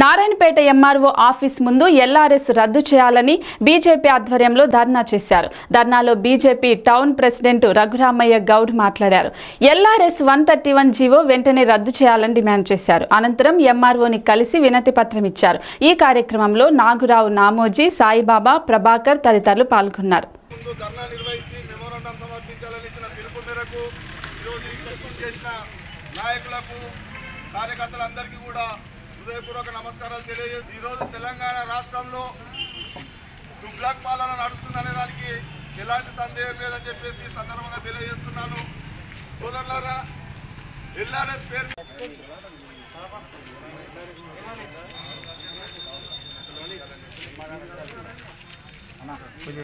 Narayanpet MRO office ముందు LRS రద్దు చేయాలని బీజేపీ ఆధ్వర్యంలో ధర్నా చేశారు. ధర్నాలో BJP town president Raghuramaiah Goud మాట్లాడారు. ఎల్ఆర్ఎస్ 131 జీవో వెంటనే రద్దు చేయాలని డిమాండ్ చేశారు. అనంతరం ఎంఆర్ఓని కలిసి వినతి పత్రం ఇచ్చారు. ఈ కార్యక్రమంలో నాగురావు నామోజీ, సాయిబాబా, ప్రభాకర్ తదితరులు పాల్గొన్నారు. కార్యకర్తలందరికీ కూడా హృదయపూర్వక నమస్కారాలు తెలియజేస్తూ, ఈరోజు తెలంగాణ రాష్ట్రంలో దుగ్లాక్ పాలన నడుస్తుందనే దానికి ఎలాంటి సందేహం లేదని చెప్పేసి సందర్భంగా తెలియజేస్తున్నాను. సోదరులారా, ఎల్ఆర్ఎస్ పేరు